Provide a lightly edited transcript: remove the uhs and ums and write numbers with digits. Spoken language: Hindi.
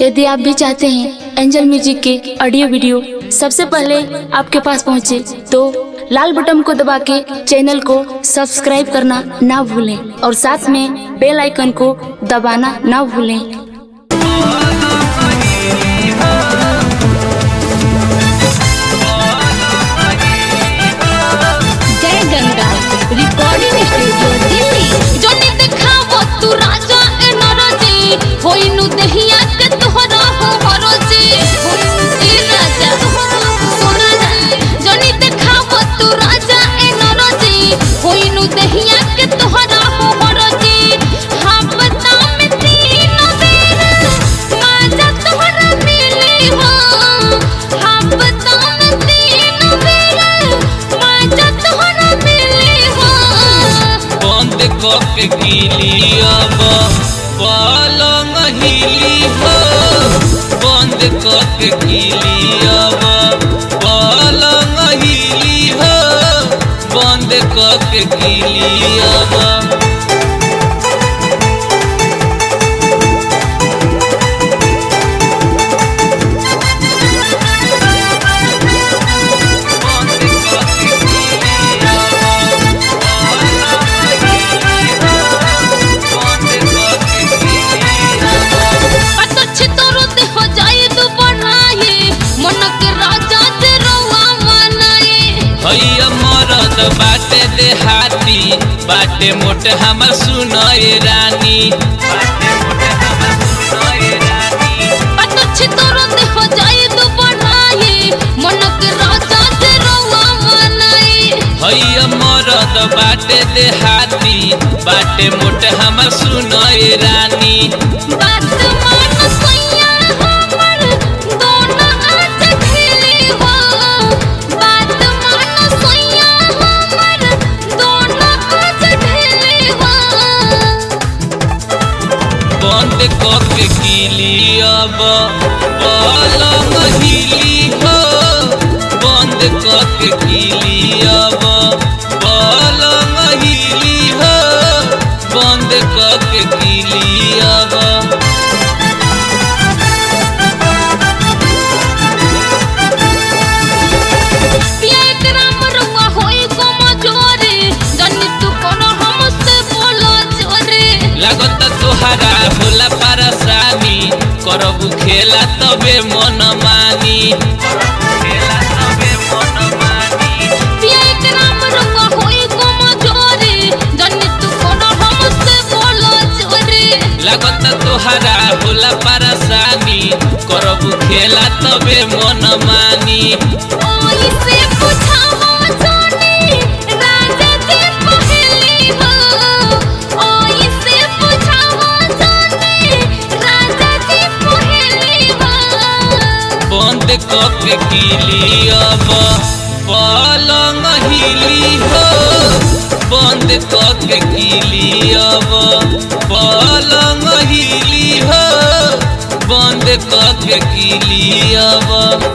यदि आप भी चाहते हैं एंजल म्यूजिक के ऑडियो वीडियो सबसे पहले आपके पास पहुंचे, तो लाल बटन को दबा के चैनल को सब्सक्राइब करना ना भूलें और साथ में बेल आइकन को दबाना ना भूलें। बंद करके गिलियावा पालंग हिली हो, बंद करके गिलियावा। बाटे देहाती बाटे मोट हमर सुनए रानी, बाटे मोट हमर सुनए रानी। पता छ तोर देह जाए दु बनाए मन के राजा ते रवा मनाए। हैया मरद बाटे देहाती बाटे मोट हमर सुनए रानी। बात मान सैया हमर दोना आज खेले हो, के गिलियावा पालंग हिली हो, बंद करके गिलियावा पालंग हिली हो, बंद करके गिलियावा। करबू खेला तबे मन मानी, करबू खेला तबे मन मानी। एक राम रंग होई को मजोरे जन्नी तू कोनो हमसे बोलो जोरे। लगत तोहरा होला परसानी करबू खेला तबे मन मानी। ओई से बुझावा सोनी राजा के पहेली हो, ओई से बुझावा करके गिलियावा पालंग हिली हो, बंद करके गिलियावा पालंग हिली हो, बंद करके गिलियावा।